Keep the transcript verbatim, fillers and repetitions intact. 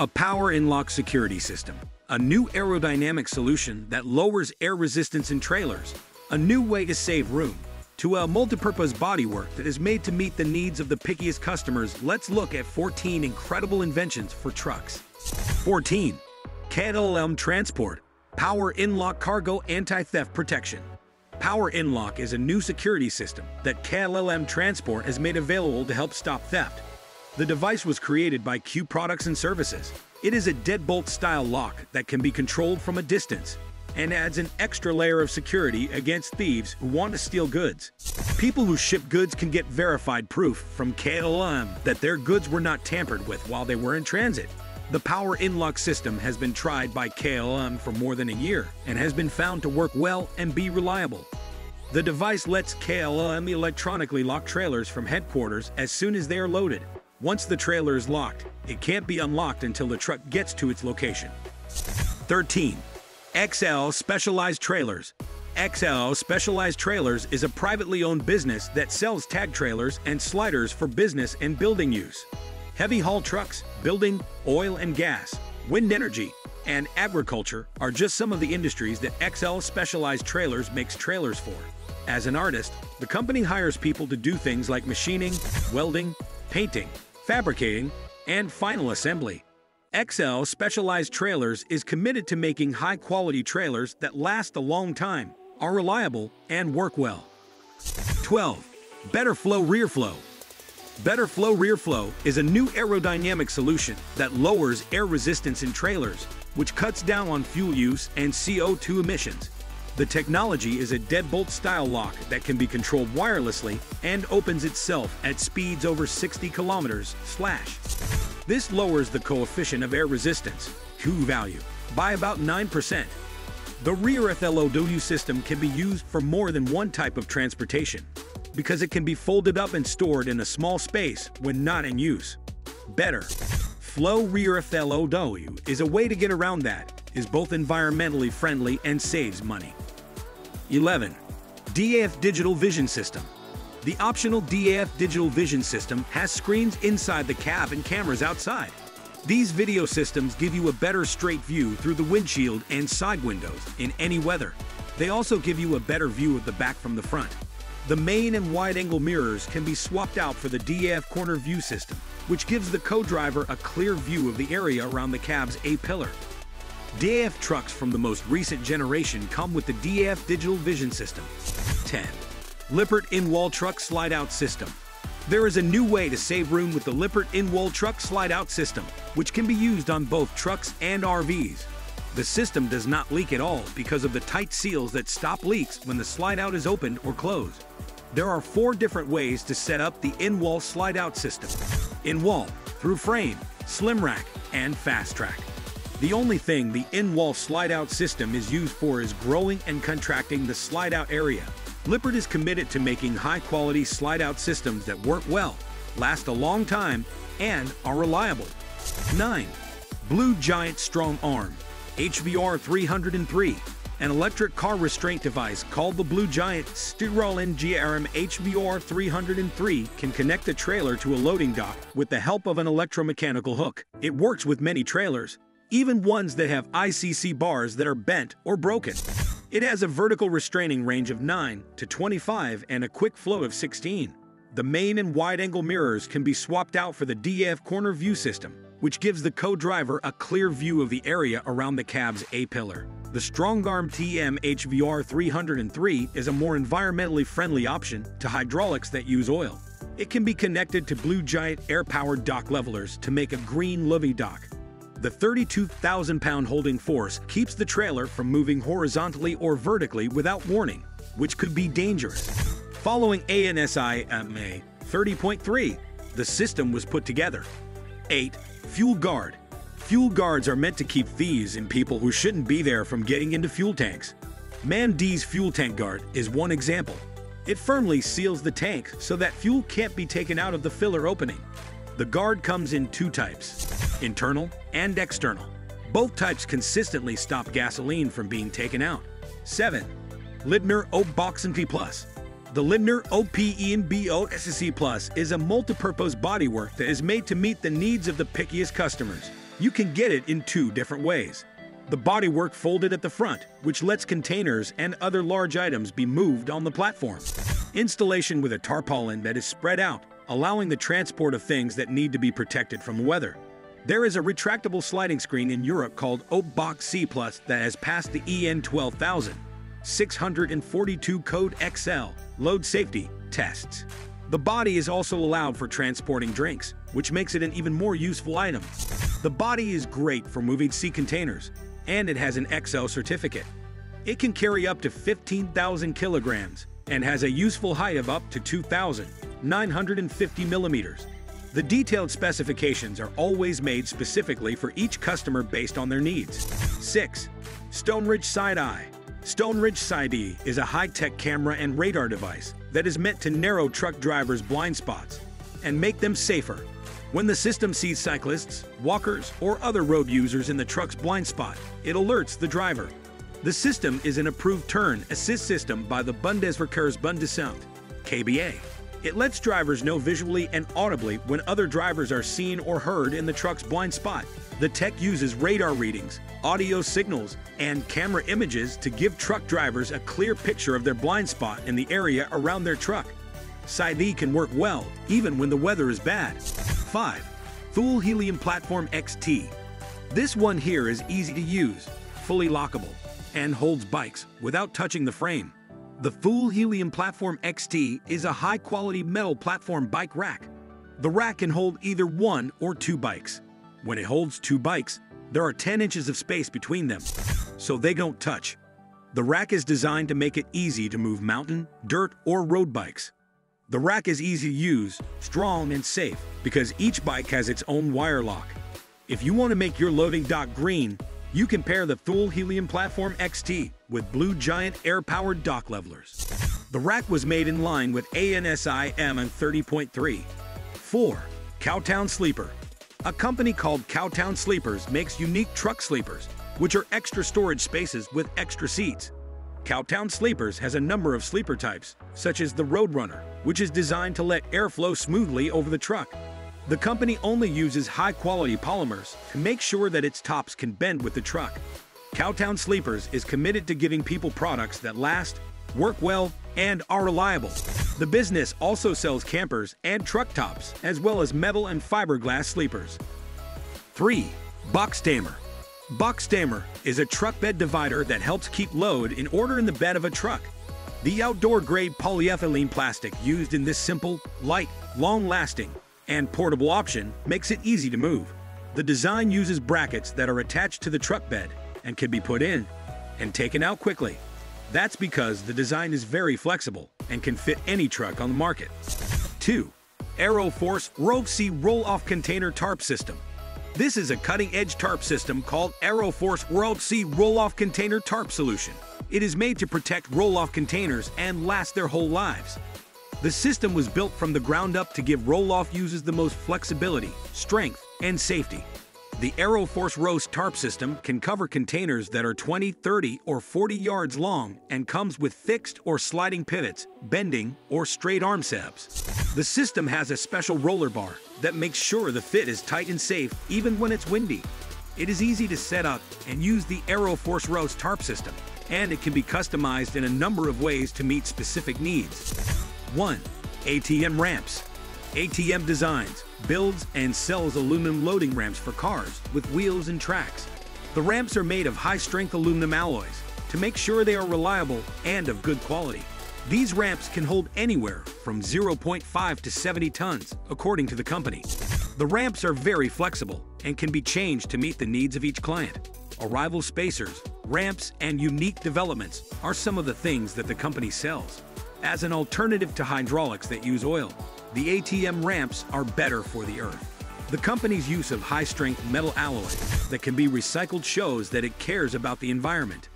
A power in-lock security system. A new aerodynamic solution that lowers air resistance in trailers. A new way to save room. To a multipurpose bodywork that is made to meet the needs of the pickiest customers, let's look at fourteen incredible inventions for trucks. fourteen. K L L M Transport. Power In-Lock Cargo Anti-Theft Protection. Power In-Lock is a new security system that K L L M Transport has made available to help stop theft. The device was created by Q-Products and Services. It is a deadbolt-style lock that can be controlled from a distance and adds an extra layer of security against thieves who want to steal goods. People who ship goods can get verified proof from K L L M that their goods were not tampered with while they were in transit. The power in-lock system has been tried by K L L M for more than a year and has been found to work well and be reliable. The device lets K L L M electronically lock trailers from headquarters as soon as they are loaded. Once the trailer is locked, it can't be unlocked until the truck gets to its location. thirteen. X L Specialized Trailers. X L Specialized Trailers is a privately owned business that sells tag trailers and sliders for business and building use. Heavy haul trucks, building, oil and gas, wind energy, and agriculture are just some of the industries that X L Specialized Trailers makes trailers for. As an artist, the company hires people to do things like machining, welding, painting, fabricating, and final assembly. X L Specialized Trailers is committed to making high-quality trailers that last a long time, are reliable, and work well. twelve. Better Flow Rear Flow. Better Flow Rear Flow is a new aerodynamic solution that lowers air resistance in trailers, which cuts down on fuel use and C O two emissions. The technology is a deadbolt-style lock that can be controlled wirelessly and opens itself at speeds over sixty kilometers slash. This lowers the coefficient of air resistance, Q value, by about nine percent. The rear F L O W system can be used for more than one type of transportation, because it can be folded up and stored in a small space when not in use. Better Flow Rear F L O W is a way to get around that, is both environmentally friendly and saves money. eleven. D A F Digital Vision System. The optional D A F Digital Vision System has screens inside the cab and cameras outside. These video systems give you a better straight view through the windshield and side windows in any weather. They also give you a better view of the back from the front. The main and wide-angle mirrors can be swapped out for the D A F corner view system, which gives the co-driver a clear view of the area around the cab's A-pillar. D A F trucks from the most recent generation come with the D A F Digital Vision System. ten. Lippert In-Wall Truck Slide Out System. There is a new way to save room with the Lippert In-Wall Truck Slide Out System, which can be used on both trucks and R Vs. The system does not leak at all because of the tight seals that stop leaks when the slide out is opened or closed. There are four different ways to set up the In-Wall Slide Out System: in-wall, through frame, slim rack, and fast track. The only thing the in-wall slide out system is used for is growing and contracting the slide out area. Lippert is committed to making high-quality slide-out systems that work well, last a long time, and are reliable. nine. Blue Giant Strong Arm, H V R three oh three, an electric car restraint device called the Blue Giant Strong Arm H V R three oh three can connect a trailer to a loading dock with the help of an electromechanical hook. It works with many trailers, even ones that have I C C bars that are bent or broken. It has a vertical restraining range of nine to twenty-five and a quick flow of sixteen. The main and wide-angle mirrors can be swapped out for the D A F corner view system, which gives the co-driver a clear view of the area around the cab's A-pillar. The Strongarm T M H V R three oh three is a more environmentally friendly option to hydraulics that use oil. It can be connected to Blue Giant air-powered dock levelers to make a green levee dock. The thirty-two thousand pound holding force keeps the trailer from moving horizontally or vertically without warning, which could be dangerous. Following ANSI M A thirty point three, the system was put together. eight. Fuel Guard. Fuel guards are meant to keep thieves and people who shouldn't be there from getting into fuel tanks. Man-D's Fuel Tank Guard is one example. It firmly seals the tank so that fuel can't be taken out of the filler opening. The guard comes in two types: internal and external. Both types consistently stop gasoline from being taken out. seven. Lindner O-Box Plus. The Lindner O-Box Plus is a multipurpose bodywork that is made to meet the needs of the pickiest customers. You can get it in two different ways. The bodywork folded at the front, which lets containers and other large items be moved on the platform. Installation with a tarpaulin that is spread out, allowing the transport of things that need to be protected from weather. There is a retractable sliding screen in Europe called O-Box Plus that has passed the E N twelve thousand six hundred forty-two code X L load safety tests. The body is also allowed for transporting drinks, which makes it an even more useful item. The body is great for moving sea containers, and it has an X L certificate. It can carry up to fifteen thousand kilograms and has a useful height of up to two thousand nine hundred fifty millimeters. The detailed specifications are always made specifically for each customer based on their needs. six. Stoneridge SideEye. Stoneridge SideEye is a high-tech camera and radar device that is meant to narrow truck drivers' blind spots and make them safer. When the system sees cyclists, walkers, or other road users in the truck's blind spot, it alerts the driver. The system is an approved turn assist system by the Bundesverkehrsbundesamt, K B A. It lets drivers know visually and audibly when other drivers are seen or heard in the truck's blind spot. The tech uses radar readings, audio signals, and camera images to give truck drivers a clear picture of their blind spot in the area around their truck. SideEye can work well, even when the weather is bad. five. Thule Helium Platform X T. This one here is easy to use, fully lockable, and holds bikes without touching the frame. The Thule Helium Platform X T is a high-quality metal platform bike rack. The rack can hold either one or two bikes. When it holds two bikes, there are ten inches of space between them, so they don't touch. The rack is designed to make it easy to move mountain, dirt, or road bikes. The rack is easy to use, strong, and safe because each bike has its own wire lock. If you want to make your loading dock green, you can pair the Thule Helium Platform X T with Blue Giant air-powered dock levelers. The rack was made in line with A N S I M thirty point three. four. Cowtown Sleeper. A company called Cowtown Sleepers makes unique truck sleepers, which are extra storage spaces with extra seats. Cowtown Sleepers has a number of sleeper types, such as the Roadrunner, which is designed to let air flow smoothly over the truck. The company only uses high-quality polymers to make sure that its tops can bend with the truck. Cowtown Sleepers is committed to giving people products that last, work well, and are reliable. The business also sells campers and truck tops, as well as metal and fiberglass sleepers. three. Box Dammer. Box Dammer is a truck bed divider that helps keep load in order in the bed of a truck. The outdoor-grade polyethylene plastic used in this simple, light, long-lasting, and portable option makes it easy to move. The design uses brackets that are attached to the truck bed and can be put in and taken out quickly. That's because the design is very flexible and can fit any truck on the market. two. AeroForce R O F C Roll-Off Container Tarp System. This is a cutting-edge tarp system called AeroForce R O F C Roll-Off Container Tarp Solution. It is made to protect roll-off containers and last their whole lives. The system was built from the ground up to give roll-off users the most flexibility, strength, and safety. The AeroForce R O F C tarp system can cover containers that are twenty, thirty, or forty yards long and comes with fixed or sliding pivots, bending, or straight arm sabs. The system has a special roller bar that makes sure the fit is tight and safe even when it's windy. It is easy to set up and use the AeroForce R O F C tarp system, and it can be customized in a number of ways to meet specific needs. one. A T M Ramps. A T M Designs builds and sells aluminum loading ramps for cars with wheels and tracks. The ramps are made of high-strength aluminum alloys to make sure they are reliable and of good quality. These ramps can hold anywhere from zero point five to seventy tons, according to the company. The ramps are very flexible and can be changed to meet the needs of each client. Arrival spacers, ramps, and unique developments are some of the things that the company sells. As an alternative to hydraulics that use oil, the A T M ramps are better for the earth. The company's use of high-strength metal alloy that can be recycled shows that it cares about the environment.